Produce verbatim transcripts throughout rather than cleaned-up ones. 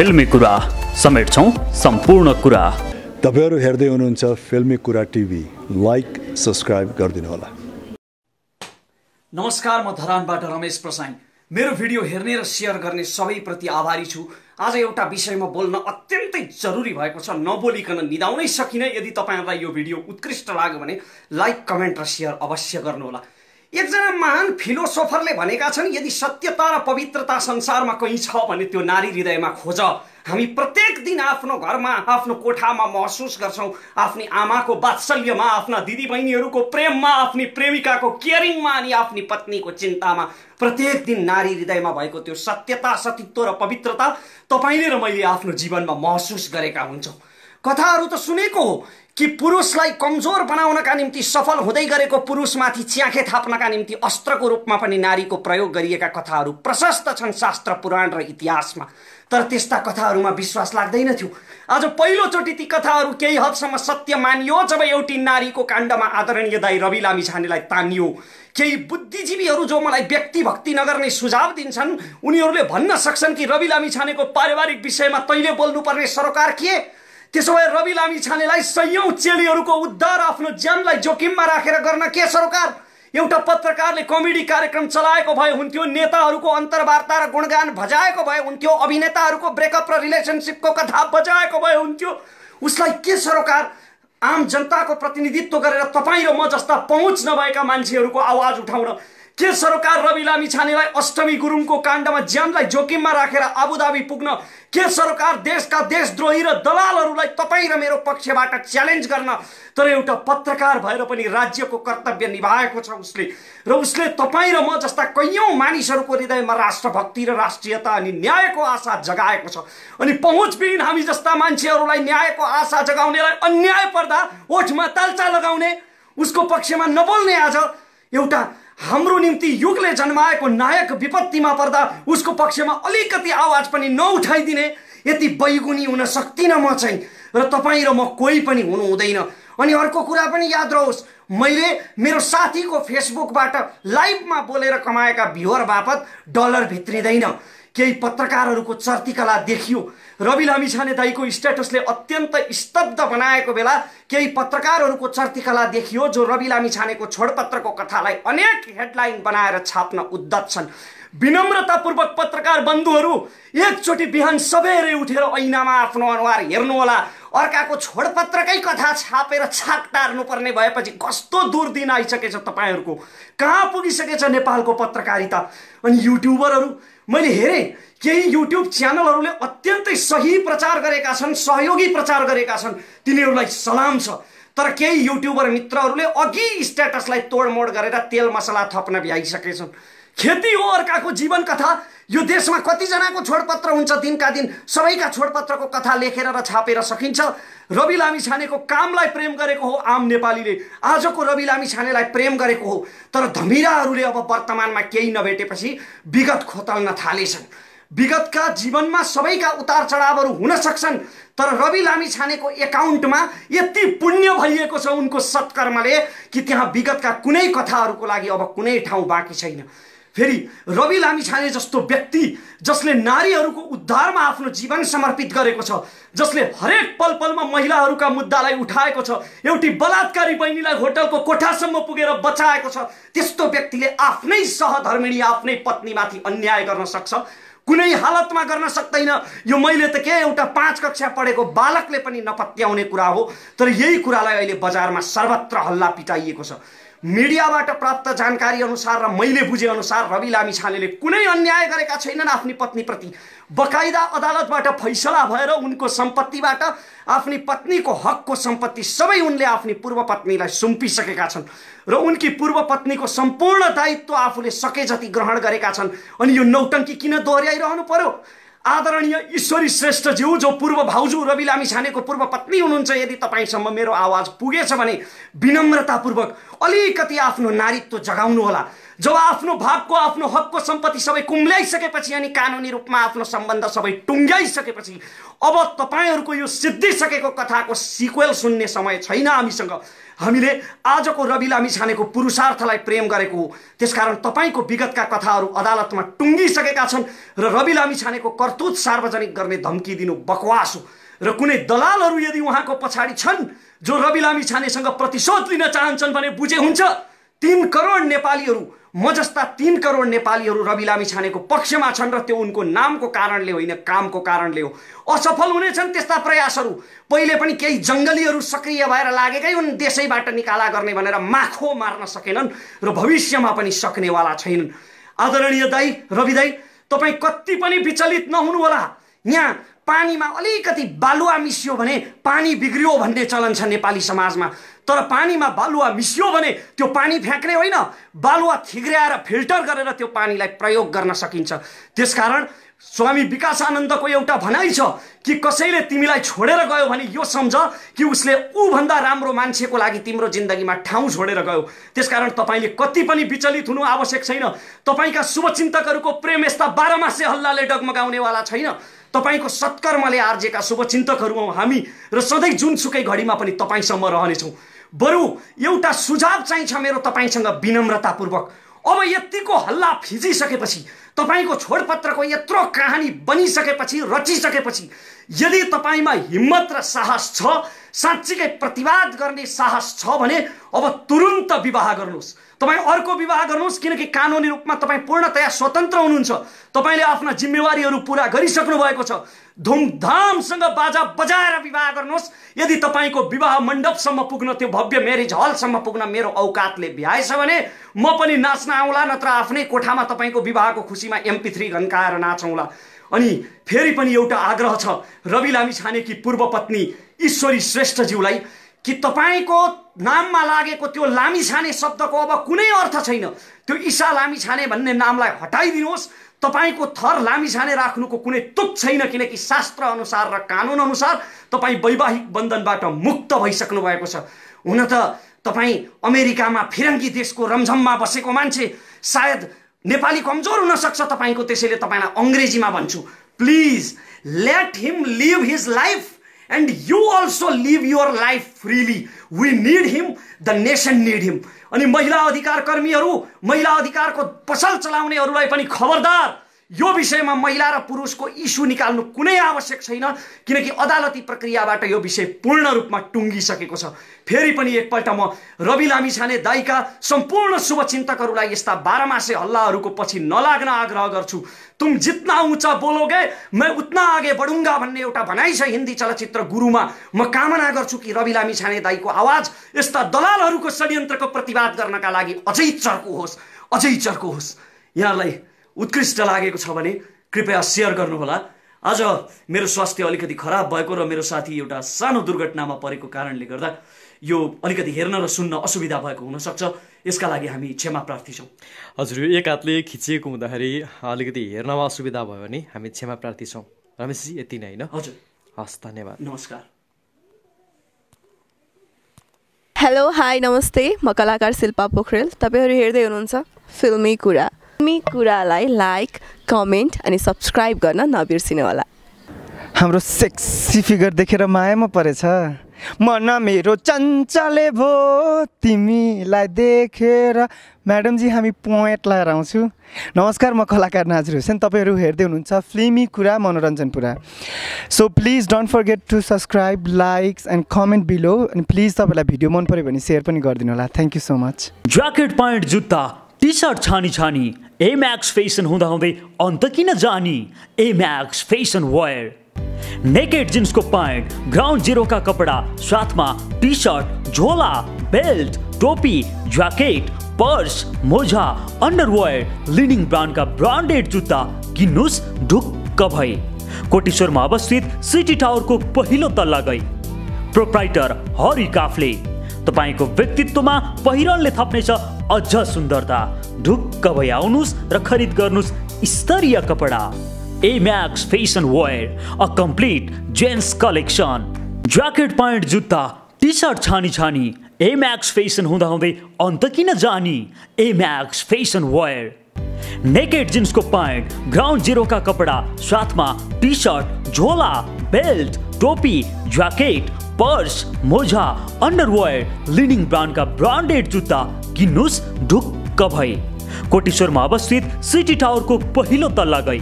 फिल्मीकुरा समेट्छौं सम्पूर्ण कुरा। तपाईहरु हेर्दै हुनुहुन्छ फिल्मीकुरा टिभी, लाइक सब्स्क्राइब गर्दिनु होला। नमस्कार, म धरानबाट रमेश प्रसाई। मेरो भिडियो हेर्ने र शेयर गर्ने सबैप्रति आभारी छु। आज एउटा विषयमा बोल्न अत्यन्तै जरुरी भएको छ, नबोलिकन निदाउनै सकिन। यदि तपाईहरुलाई यो भिडियो उत्कृष्ट लाग्यो भने लाइक, कमेन्ट र शेयर अवश्य गर्नु होला। एकजना महान फिलोसोफरले भनेका छन्, यदि सत्यता र पवित्रता संसारमा कहीँ छ भने त्यो नारी हृदयमा खोज। हामी प्रत्येक दिन आफ्नो घरमा, आफ्नो कोठामा महसुस गर्छौं, आफ्नी आमाको वात्सल्यमा, आफ्ना दिदीबहिनीहरूको प्रेममा, आफ्नी प्रेमिकाको केयरिङमा अनि आफ्नी पत्नीको चिन्तामा प्रत्येक दिन नारी हृदयमा भएको त्यो सत्यता, सतीत्व र पवित्रता तपाईले र मैले आफ्नो जीवनमा महसुस गरेका हुन्छौं। कथाहरू त सुनेको हो कि पुरुषलाई कमजोर बनाउनका निम्ति, सफल हुँदै गरेको पुरुषमाथि च्याखे थाप्नका निम्ति अस्त्रको रूपमा पनि नारीको प्रयोग गरिएका कथाहरू प्रशस्त छन् शास्त्र, पुराण र इतिहासमा। तर त्यस्ता कथाहरूमा विश्वास लाग्दैन थियो। आज पहिलोचोटि ती कथाहरू केही हदसम्म सत्य मानियो जब एउटी नारीको काण्डमा आदरणीय दाई रवि लामिछानेलाई तानियो। केही बुद्धिजीवीहरू जो मलाई व्यक्ति भक्ति नगर्ने सुझाव दिन्छन्, उनीहरूले भन्न सक्छन् कि रवि लामिछानेको पारिवारिक विषयमा तैले बोल्नुपर्ने सरोकार के? त्यसो भए रवि लामिछानेलाई सयौं चेलीहरूको उद्धार आफ्नो ज्यानलाई जोखिममा राखेर गर्न के सरोकार? एउटा पत्रकारले कमेडी कार्यक्रम चलाएको भए हुन्थ्यो, नेताहरूको अन्तर्वार्ता र गुणगान भजाएको भए हुन्थ्यो, अभिनेताहरूको ब्रेकअप र रिलेसनसिपको कथा बजाएको भए हुन्थ्यो। उसलाई के सरोकार? आम जनताको प्रतिनिधित्व गरेर तपाईं र म जस्ता पहुँच नभएका मान्छेहरूको आवाज उठाउन के सरोकार? रवि लामिछानेलाई अष्टमी गुरुङको काण्डमा ज्यानलाई जोखिममा राखेर आबुधाबी पुग्न के सरोकार? देशका देशद्रोही र दलालहरूलाई तपाईं र मेरो पक्षबाट च्यालेन्ज गर्न। तर एउटा पत्रकार भएर पनि राज्यको कर्तव्य निभाएको छ उसले, र उसले तपाईं र म जस्ता कैयौं मानिसहरूको हृदयमा राष्ट्रभक्ति र राष्ट्रियता अनि न्यायको आशा जगाएको छ। अनि पहुँचबिहीन हामी जस्ता मान्छेहरूलाई न्यायको आशा जगाउनेलाई अन्याय पर्दा ओठमा तालचा लगाउने, उसको पक्षमा नबोल्ने, आज एउटा हाम्रो निम्ति युगले जन्माएको नायक विपत्तिमा पर्दा उसको पक्षमा अलिकति आवाज पनि नउठाइदिने, यति बैगुनी हुन सक्दिनँ म चाहिँ, र तपाईँ र म कोही पनि हुनु हुँदैन। अनि अर्को कुरा पनि याद रहोस्, मैले मेरो साथीको फेसबुकबाट लाइभमा बोलेर कमाएका भ्युअर बापत डलर भित्रिँदैन। केही पत्रकारहरूको चर्तिकला देखियो। रवि लामिछाने दाईको स्ट्याटसले अत्यन्त स्तब्ध बनाएको बेला केही पत्रकारहरूको चर्तिकला देखियो जो रवि लामिछानेको छोडपत्रको कथालाई अनेक हेडलाइन बनाएर छाप्न उद्यत छन्। विनम्रतापूर्वक पत्रकार बन्धुहरू, एकचोटि बिहान सबैले उठेर ऐनामा आफ्नो अनुहार हेर्नुहोला। अर्काको छोडपत्रकै कथा छापेर छाक टार्नुपर्ने भएपछि कस्तो दुर्दिन आइसकेछ तपाईहरूको, कहाँ पुगिसकेछ नेपालको पत्रकारिता। अनि युट्युबरहरू, मैले हेरेँ केही युट्युब च्यानलहरूले अत्यन्तै सही प्रचार गरेका छन्, सहयोगी प्रचार गरेका छन्, तिनीहरूलाई सलाम छ। तर केही युट्युबर मित्रहरूले अघि स्ट्याटसलाई तोडमोड गरेर तेल मसला थप्न भ्याइसकेछन्। खेती हो अर्काको जीवन कथा। यो देशमा कतिजनाको छोडपत्र हुन्छ? दिनका दिन सबैका छोडपत्रको कथा लेखेर र छापेर सकिन्छ। रवि लामिछानेको कामलाई प्रेम गरेको हो आम नेपालीले, आजको रवि लामिछानेलाई प्रेम गरेको हो। तर धमिराहरूले अब वर्तमानमा केही नभेटेपछि विगत खोतल्न थालेछन्। विगतका जीवनमा सबैका उतार चढावहरू हुन सक्छन्, तर रवि लामिछानेको एकाउन्टमा यति पुण्य भरिएको छ उनको सत्कर्मले कि त्यहाँ विगतका कुनै कथाहरूको लागि अब कुनै ठाउँ बाँकी छैन। फेरि रवि लामिछाने जस्तो व्यक्ति जसले नारीहरूको उद्धारमा आफ्नो जीवन समर्पित गरेको छ, जसले हरेक पल पलमा महिलाहरूका मुद्दालाई उठाएको छ, एउटी बलात्कारी बहिनीलाई होटलको कोठासम्म पुगेर बचाएको छ, त्यस्तो व्यक्तिले आफ्नै सहधर्मिणी, आफ्नै पत्नीमाथि अन्याय गर्न सक्छ? कुनै हालतमा गर्न सक्दैन। यो मैले त के एउटा पाँच कक्षा पढेको बालकले पनि नपत्याउने कुरा हो। तर यही कुरालाई अहिले बजारमा सर्वत्र हल्ला पिटाइएको छ। मिडियाबाट प्राप्त जानकारी अनुसार र मैले बुझे अनुसार रवि लामिछानेले कुनै अन्याय गरेका छैनन् आफ्नी पत्नीप्रति। बकाइदा अदालतबाट फैसला भएर उनको सम्पत्तिबाट आफ्नी पत्नीको हकको सम्पत्ति सबै उनले आफ्नी पूर्व पत्नीलाई सुम्पिसकेका छन् र उनकी पूर्व पत्नीको सम्पूर्ण दायित्व आफूले सके जति ग्रहण गरेका छन्। अनि यो नौटङ्की किन दोहोऱ्याइरहनु पर्यो? आदरणीय ईश्वरी श्रेष्ठज्यू जो पूर्व भाउजू रवि लामिछानेको पूर्व पत्नी हुनुहुन्छ, यदि तपाईसम्म मेरो आवाज पुगेछ भने विनम्रतापूर्वक अलिकति आफ्नो नारीत्व जगाउनुहोला। जब आफ्नो भागको आफ्नो हकको सम्पत्ति सबै कुम्ल्याइसकेपछि अनि कानुनी रूपमा आफ्नो सम्बन्ध सबै टुङ्ग्याइसकेपछि अब तपाईहरुको यो सिद्धिसकेको कथाको सिक्वेल सुन्ने समय छैन हामीसँग। हामीले आजको रवि लामिछानेको पुरुषार्थलाई प्रेम गरेको त्यसकारण तपाईको विगतका कथाहरु अदालतमा टुङ्गिसकेका छन् र रवि लामिछानेको कर्तुत सार्वजनिक गर्ने धम्की दिनु बकवास हो। र कुनै दलालहरु यदि उहाँको पछाडी छन् जो रवि लामिछानेसँग प्रतिशोध लिन चाहन्छन् भने बुझे हुन्छ। तीन करोड नेपालीहरु म जस्ता तीन करोड नेपालीहरु रवि लामिछानेको पक्षमा छन् र त्यो उनको नामको कारणले होइन कामको कारणले हो। असफल हुने छन् त्यस्ता प्रयासहरु। पहिले पनि केही जंगलीहरु सक्रिय भएर लागेकै हुन् देशैबाट निकाला गर्ने भनेर माखो मार्न सकेनन् र भविष्यमा पनि सक्नेवाला छैनन्। आदरणीय दाइ रवि दाइ तपाई कति पनि विचलित नहुनु होला। यहाँ पानीमा अलिकति बालुवा मिसियो भने पानी बिग्रियो भन्ने चलन छ नेपाली समाजमा। तर पानीमा बालुवा मिसियो भने त्यो पानी फ्याक्ने होइन, बालुवा थिग्राएर फिल्टर गरेर त्यो पानीलाई प्रयोग गर्न सकिन्छ। त्यसकारण स्वामी विकासानन्दको एउटा भनाइ छ कि कसैले तिमीलाई छोडेर गयो भने यो सम्झ कि उसले उ भन्दा राम्रो मान्छेको लागि तिम्रो जिन्दगीमा ठाउँ छोडेर गयो। त्यसकारण तपाईले कति पनि विचलित हुनु आवश्यक छैन। तपाईका शुभचिन्तकहरुको प्रेम यस्ता बाह्रमासे हल्लाले डगमगाउने वाला छैन। तपाईको सत्कर्मले आर्जेका शुभचिन्तकहरु हौं हामी र सधैं जुनसुकै घडीमा पनि तपाईसँग रहने छौं। बरु एउटा सुझाव चाहिन्छ मेरो तपाईसँग विनम्रतापूर्वक। अब यतिको हल्ला फिजिसकेपछि तपाईको छोडपत्रको यत्रो कहानी बनिसकेपछि रचिसकेपछि यदि तपाईमा हिम्मत र साहस छ, साच्चीकै प्रतिवाद गर्ने साहस छ भने अब तुरुन्त विवाह गर्नुस्। तपाई अर्को विवाह गर्नुस् किनकि कानुनी रूपमा तपाई पूर्णतया स्वतन्त्र हुनुहुन्छ। तपाईले आफ्ना जिम्मेवारीहरू पूरा गरिसक्नु भएको छ। धुमधामसँग बाजा बजाएर विवाह गर्नुस्। यदि तपाईको विवाह मण्डपसम्म पुग्न त्यो भव्य म्यारिज हलसम्म पुग्न मेरो औकातले भ्याएछ भने म पनि नाच्न आउँला, नत्र आफ्नै कोठामा तपाईको विवाहको खुसीमा एम पी थ्री घन्काएर नाचौँला। अनि फेरि पनि एउटा आग्रह छ रवि लामिछानेकी पूर्व पत्नी ईश्वरी श्रेष्ठज्यूलाई कि तपाईको नाममा लागेको त्यो लामिछाने शब्दको अब कुनै अर्थ छैन। त्यो ईशा लामिछाने भन्ने नामलाई हटाइदिनुहोस्। तपाईको थर लामिछाने राख्नुको कुनै तुक छैन किनकि शास्त्र अनुसार र कानुन अनुसार तपाई वैवाहिक बन्धनबाट मुक्त भइसक्नु भएको छ। हुन त तपाई अमेरिकामा फिरङ्गी देशको रमझममा बसेको मान्छे, सायद नेपाली कमजोर हुन सक्छ तपाईको, त्यसैले तपाईलाई अंग्रेजीमा भन्छु, please let him live his life and you also live your life freely. We need him, the nation need him. अनि महिला अधिकार कर्मीहरु, महिला अधिकारको पसल चलाउनेहरुलाई पनि खबरदार, यो विषयमा महिला र पुरुषको इस्यु निकाल्नु कुनै आवश्यक छैन किनकि अदालती प्रक्रियाबाट यो विषय पूर्ण रूपमा टुङ्गिसकेको छ। फेरि पनि एकपल्ट म रवि लामिछाने दाइका सम्पूर्ण शुभचिन्तकहरुलाई यस्ता बाह्रमासे हल्लाहरुको पछि नलाग्न आग्रह गर्छु। तुम जितना ऊँचा बोलोगे मैं उतना आगे बढूंगा भन्ने एउटा भनाइ छ हिन्दी चलचित्र गुरुमा। म कामना गर्छु कि रवि लामिछाने दाइको आवाज यस्ता दलालहरुको षड्यन्त्रको प्रतिवाद गर्नका लागि अझै चर्को होस्, अझै चर्को होस्। यहाँलाई उत्कृष्ट लागेको छ भने कृपया शेयर गर्नुहोला। आज मेरो स्वास्थ्य अलिकति खराब भएको र मेरो साथी एउटा सानो दुर्घटनामा परेको कारणले गर्दा यो अलिकति हेर्न र सुन्न असुविधा भएको हुन सक्छ। यसका लागि हामी क्षमा प्रार्थी छौँ। हजुर, एक हातले खिचिएको हुँदाखेरि अलिकति हेर्नमा असुविधा भयो भने हामी क्षमा प्रार्थी छौँ। रमेशजी यति नै हैन? हजुर हस्, धन्यवाद, नमस्कार। हेलो, हाई, नमस्ते। म कलाकार शिल्पा पोखरेल। तपाईहरु हेर्दै हुनुहुन्छ फिल्मी कुरा। कुरालाई लाइक, कमेन्ट अनि सब्सक्राइब गर्न नबिर्सिनु होला। हाम्रो सेक्सी फिगर देखेर मायामा परेछ मन मेरो चञ्चले भो तिमीलाई देखेर। म्याडमजी हामी पोइन्ट लगाएर आउँछु। नमस्कार, म कलाकार नाजर हुसैन। तपाईँहरू हेर्दै हुनुहुन्छ फिल्मी कुरा, मनोरञ्जन पुरा। So please don't forget to subscribe, likes and comment below. अनि प्लिज तपाईँलाई भिडियो मन पऱ्यो भने सेयर पनि गरिदिनु होला। Thank you so much. Jacket, pant, जुत्ता, टी सर्ट छानी छानी एम्याक्स फेसन हुँदा हुँदै अन्त किन जानी। एम्याक्स फेसन वेयर नेकेड जिन्सको प्यान्ट, ग्राउन्ड जिरोका कपडा, साथमा टी सर्ट, झोला, बेल्ट, टोपी, ज्याकेट, पर्स, मोजा, अन्डरवेयर, लिडिङ ब्रान्डका ब्रान्डेड जुत्ता किन्नुहोस् ढुक्क भई। कोटेश्वरमा अवस्थित सिटी टावरको पहिलो तल्ला गई। प्रोप्राइटर हरि काफले तपाईको व्यक्तित्वमा पहिरनले थप्नेछ अझ सुन्दरता। ढुक्क भई आउनुहोस् र खरिद गर्नुहोस् स्तरीय कपडा। Emax fashion wear, a complete gents collection. Jacket, pant, जुत्ता, टी सर्ट छानी छानी Emax Fashion हुँदा हुँदै अन्त किन जानी Emax Fashion Wear naked jeans को पैंट, ग्राउंड जीरो का कपड़ा, साथ में टी शर्ट, झोला, बेल्ट, टोपी, जैकेट, पर्स, मोजा, अंडरवेयर, लीडिंग ब्रांड का ब्रांडेड जुत्ता किन्नुस् ढुक्क भई। कोटेश्वर में अवस्थित सिटी टावर को पहिलो तल्ला गई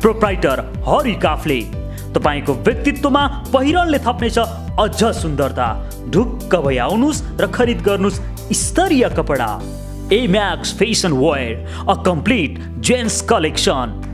प्रोप्राइटर हरि काफले तपाईको व्यक्तित्वमा पहिरनले थप्नेछ अझ सुन्दरता। ढुक्क भई आउनुस् र खरिद गर्नुस् स्तरीय कपडा Emax Fashion Wear, a complete gents collection।